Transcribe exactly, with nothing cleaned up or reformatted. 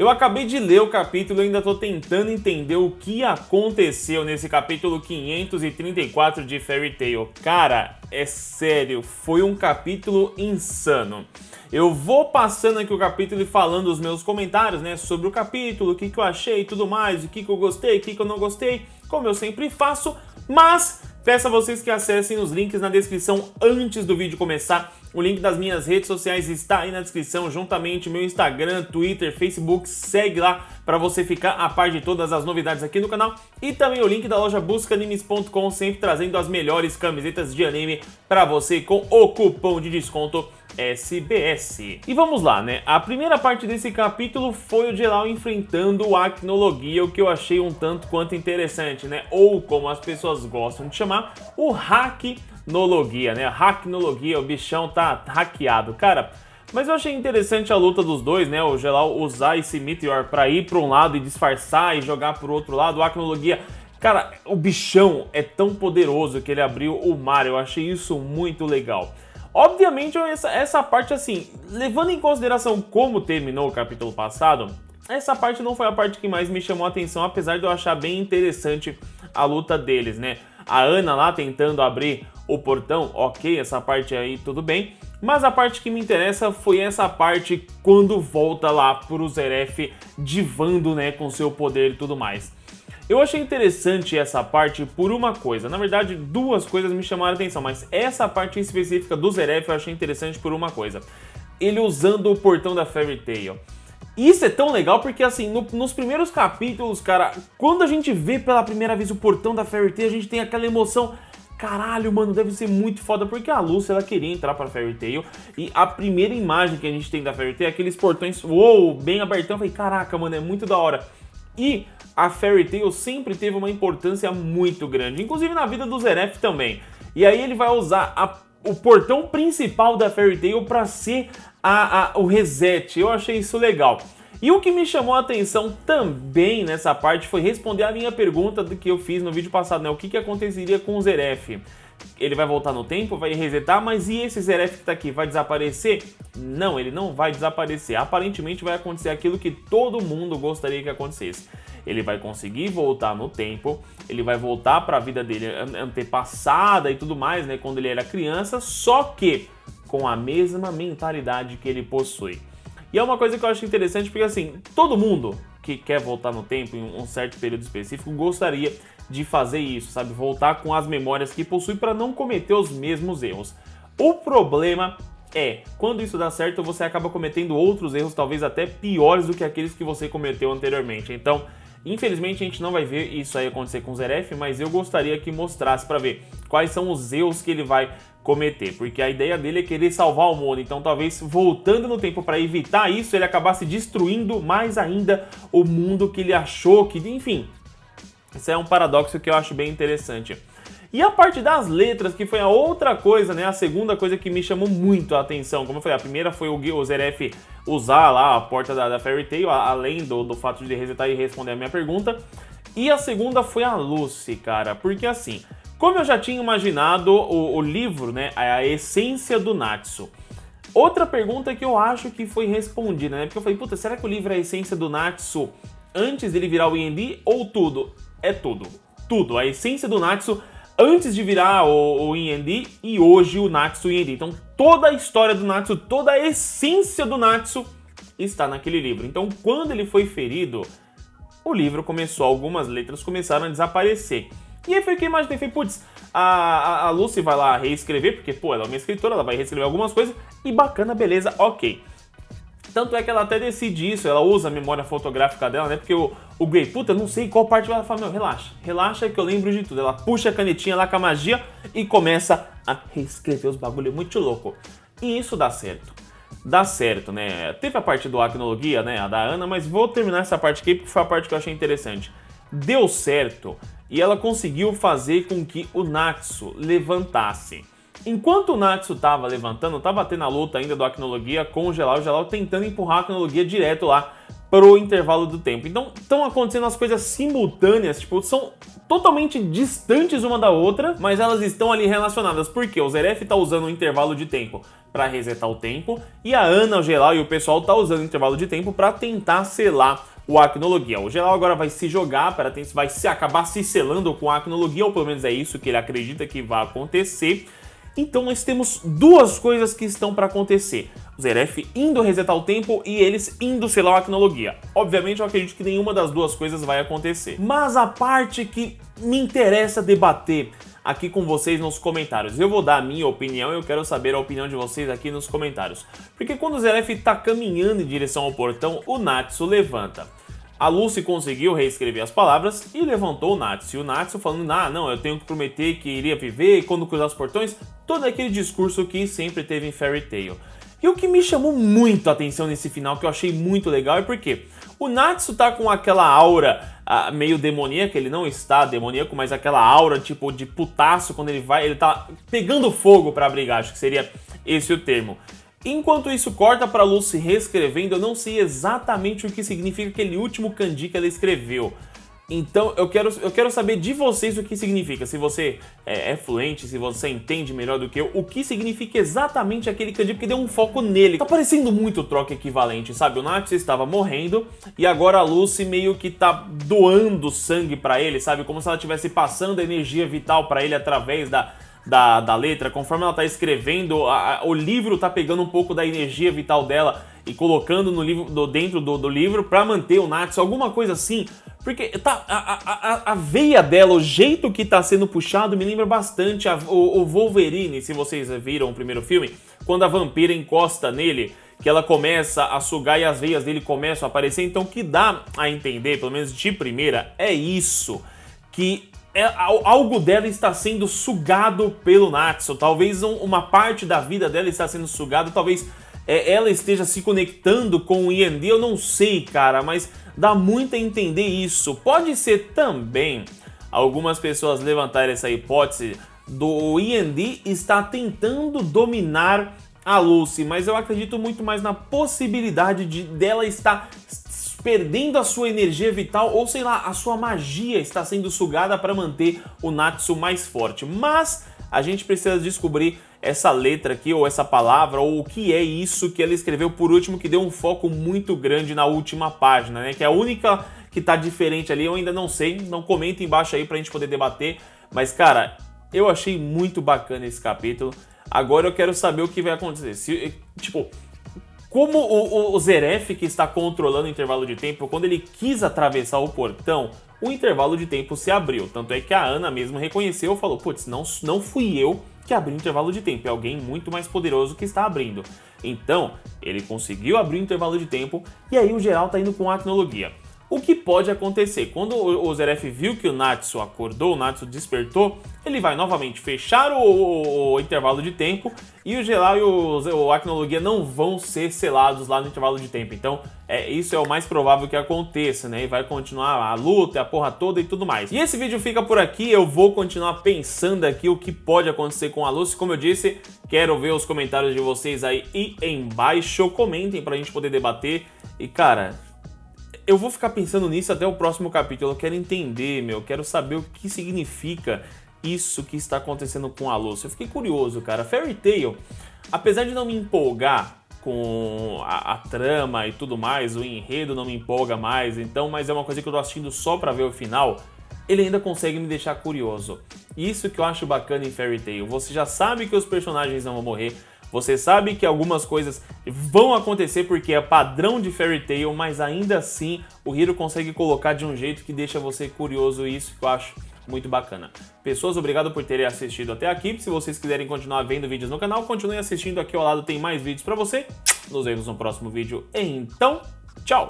Eu acabei de ler o capítulo e ainda estou tentando entender o que aconteceu nesse capítulo quinhentos e trinta e quatro de Fairy Tail. Cara, é sério, foi um capítulo insano. Eu vou passando aqui o capítulo e falando os meus comentários, né, sobre o capítulo, o que, que eu achei e tudo mais, o que, que eu gostei, o que, que eu não gostei, como eu sempre faço, mas peço a vocês que acessem os links na descrição antes do vídeo começar. O link das minhas redes sociais está aí na descrição, juntamente meu Instagram, Twitter, Facebook, segue lá para você ficar a par de todas as novidades aqui no canal. E também o link da loja busca animes ponto com, sempre trazendo as melhores camisetas de anime para você com o cupom de desconto S B S. E vamos lá, né? A primeira parte desse capítulo foi o Jellal enfrentando o Acnologia, o que eu achei um tanto quanto interessante, né? Ou como as pessoas gostam de chamar, o Hacknologia, né? Hacknologia, o bichão tá hackeado, cara. Mas eu achei interessante a luta dos dois, né? O Jellal usar esse Meteor pra ir pra um lado e disfarçar e jogar pro outro lado. O Acnologia, cara, o bichão é tão poderoso que ele abriu o mar. Eu achei isso muito legal. Obviamente, essa, essa parte, assim, levando em consideração como terminou o capítulo passado, essa parte não foi a parte que mais me chamou a atenção, apesar de eu achar bem interessante a luta deles, né? A Ana lá tentando abrir o portão, ok, essa parte aí tudo bem, mas a parte que me interessa foi essa parte quando volta lá pro Zeref divando, né, com seu poder e tudo mais. Eu achei interessante essa parte por uma coisa, na verdade duas coisas me chamaram a atenção, mas essa parte específica do Zeref eu achei interessante por uma coisa, ele usando o portão da Fairy Tail. Isso é tão legal porque assim, no, nos primeiros capítulos, cara, quando a gente vê pela primeira vez o portão da Fairy Tail, a gente tem aquela emoção, caralho, mano, deve ser muito foda, porque a Lucy, ela queria entrar pra Fairy Tail, e a primeira imagem que a gente tem da Fairy Tail é aqueles portões, uou, bem abertão, eu falei, caraca, mano, é muito da hora. E a Fairy Tail sempre teve uma importância muito grande, inclusive na vida do Zeref também. E aí ele vai usar a, o portão principal da Fairy Tail para ser a, a, o reset. Eu achei isso legal. E o que me chamou a atenção também nessa parte foi responder a minha pergunta do que eu fiz no vídeo passado, né? O que, que aconteceria com o Zeref? Ele vai voltar no tempo, vai resetar, mas e esse Zeref que tá aqui, vai desaparecer? Não, ele não vai desaparecer. Aparentemente vai acontecer aquilo que todo mundo gostaria que acontecesse. Ele vai conseguir voltar no tempo, ele vai voltar para a vida dele antepassada e tudo mais, né? Quando ele era criança, só que com a mesma mentalidade que ele possui. E é uma coisa que eu acho interessante porque, assim, todo mundo que quer voltar no tempo em um certo período específico gostaria de fazer isso, sabe? Voltar com as memórias que possui para não cometer os mesmos erros. O problema é, quando isso dá certo, você acaba cometendo outros erros, talvez até piores do que aqueles que você cometeu anteriormente. Então, infelizmente, a gente não vai ver isso aí acontecer com o Zeref, mas eu gostaria que mostrasse para ver quais são os erros que ele vai cometer, porque a ideia dele é querer salvar o mundo, então talvez voltando no tempo para evitar isso, ele acabasse destruindo mais ainda o mundo que ele achou que, enfim... Isso é um paradoxo que eu acho bem interessante. E a parte das letras, que foi a outra coisa, né? A segunda coisa que me chamou muito a atenção. Como eu falei, a primeira foi o Zeref usar lá a porta da, da Fairy Tail, além do, do fato de resetar e responder a minha pergunta. E a segunda foi a Lucy, cara. Porque assim, como eu já tinha imaginado o, o livro, né? A essência do Natsu. Outra pergunta que eu acho que foi respondida, né? Porque eu falei, puta, será que o livro é a essência do Natsu antes dele virar o E N D ou tudo? É tudo, tudo, a essência do Natsu antes de virar o, o E N D e hoje o Natsu E N D. Então toda a história do Natsu, toda a essência do Natsu está naquele livro. Então quando ele foi ferido, o livro começou, algumas letras começaram a desaparecer. E aí foi o que eu imaginei, falei, putz, a, a, a Lucy vai lá reescrever, porque pô, ela é uma escritora, ela vai reescrever algumas coisas e bacana, beleza, ok. Tanto é que ela até decide isso, ela usa a memória fotográfica dela, né? Porque o, o Grey, puta, não sei qual parte ela fala, meu, relaxa, relaxa que eu lembro de tudo. Ela puxa a canetinha lá com a magia e começa a reescrever os bagulho muito louco. E isso dá certo. Dá certo, né? Teve a parte do Acnologia, né? A da Ana, mas vou terminar essa parte aqui porque foi a parte que eu achei interessante. Deu certo e ela conseguiu fazer com que o Natsu levantasse. Enquanto o Natsu tava levantando, tava tendo a luta ainda do Acnologia com o Jellal, o Jellal tentando empurrar a Acnologia direto lá pro intervalo do tempo. Então, estão acontecendo as coisas simultâneas, tipo, são totalmente distantes uma da outra, mas elas estão ali relacionadas, porque o Zeref tá usando o intervalo de tempo pra resetar o tempo, e a Ana, o Jellal e o pessoal tá usando o intervalo de tempo pra tentar selar o Acnologia. O Jellal agora vai se jogar, para vai se acabar se selando com a Acnologia, ou pelo menos é isso que ele acredita que vai acontecer. Então nós temos duas coisas que estão para acontecer. O Zeref indo resetar o tempo e eles indo selar o Acnologia. Obviamente eu acredito que nenhuma das duas coisas vai acontecer. Mas a parte que me interessa debater aqui com vocês nos comentários. Eu vou dar a minha opinião e eu quero saber a opinião de vocês aqui nos comentários. Porque quando o Zeref tá caminhando em direção ao portão, o Natsu levanta. A Lucy conseguiu reescrever as palavras e levantou o Natsu. E o Natsu falando, ah, não, eu tenho que prometer que iria viver e quando cruzar os portões, todo aquele discurso que sempre teve em Fairy Tail. E o que me chamou muito a atenção nesse final, que eu achei muito legal, é porque o Natsu tá com aquela aura ah, meio demoníaca, ele não está demoníaco, mas aquela aura tipo de putaço, quando ele vai, ele tá pegando fogo pra brigar, acho que seria esse o termo. Enquanto isso, corta para Lucy reescrevendo, eu não sei exatamente o que significa aquele último kanji que ela escreveu. Então eu quero, eu quero saber de vocês o que significa, se você é, é fluente, se você entende melhor do que eu, o que significa exatamente aquele kanji, porque deu um foco nele. Tá parecendo muito troca equivalente, sabe? O Natsu estava morrendo e agora a Lucy meio que tá doando sangue para ele, sabe? Como se ela estivesse passando a energia vital para ele através da... Da, da letra, conforme ela tá escrevendo, a, a, o livro tá pegando um pouco da energia vital dela e colocando no livro, do, dentro do, do livro pra manter o Natsu, alguma coisa assim. Porque tá, a, a, a veia dela, o jeito que tá sendo puxado, me lembra bastante a, o, o Wolverine, se vocês viram o primeiro filme, quando a vampira encosta nele, que ela começa a sugar e as veias dele começam a aparecer. Então o que dá a entender, pelo menos de primeira, é isso, que... É, algo dela está sendo sugado pelo Natsu, talvez um, uma parte da vida dela está sendo sugada, talvez é, ela esteja se conectando com o E N D, eu não sei, cara, mas dá muito a entender isso. Pode ser também algumas pessoas levantarem essa hipótese do E N D está tentando dominar a Lucy, mas eu acredito muito mais na possibilidade de dela estar perdendo a sua energia vital, ou sei lá, a sua magia está sendo sugada para manter o Natsu mais forte. Mas a gente precisa descobrir essa letra aqui, ou essa palavra, ou o que é isso que ela escreveu por último, que deu um foco muito grande na última página, né? Que é a única que tá diferente ali, eu ainda não sei, então comenta embaixo aí pra gente poder debater. Mas cara, eu achei muito bacana esse capítulo. Agora eu quero saber o que vai acontecer. Se, tipo... Como o, o, o Zeref, que está controlando o intervalo de tempo, quando ele quis atravessar o portão, o intervalo de tempo se abriu. Tanto é que a Ana mesmo reconheceu e falou, putz, não, não fui eu que abri o intervalo de tempo, é alguém muito mais poderoso que está abrindo. Então, ele conseguiu abrir o intervalo de tempo e aí o Jellal está indo com a Acnologia. O que pode acontecer? Quando o, o Zeref viu que o Natsu acordou, o Natsu despertou, ele vai novamente fechar o, o, o intervalo de tempo e o Jellal e o, o Acnologia não vão ser selados lá no intervalo de tempo. Então, é, isso é o mais provável que aconteça, né? E vai continuar a luta, a porra toda e tudo mais. E esse vídeo fica por aqui, eu vou continuar pensando aqui o que pode acontecer com a Lucy. Como eu disse, quero ver os comentários de vocês aí, aí embaixo. Comentem pra gente poder debater e, cara... Eu vou ficar pensando nisso até o próximo capítulo, eu quero entender, meu, quero saber o que significa isso que está acontecendo com a Lucy. Eu fiquei curioso, cara. Fairy Tail, apesar de não me empolgar com a, a trama e tudo mais, o enredo não me empolga mais, então, mas é uma coisa que eu tô assistindo só pra ver o final, ele ainda consegue me deixar curioso. Isso que eu acho bacana em Fairy Tail, você já sabe que os personagens não vão morrer, você sabe que algumas coisas vão acontecer porque é padrão de Fairy Tail, mas ainda assim o Hiro consegue colocar de um jeito que deixa você curioso e isso que eu acho muito bacana. Pessoas, obrigado por terem assistido até aqui. Se vocês quiserem continuar vendo vídeos no canal, continuem assistindo aqui ao lado, tem mais vídeos pra você. Nos vemos no próximo vídeo. Então, tchau!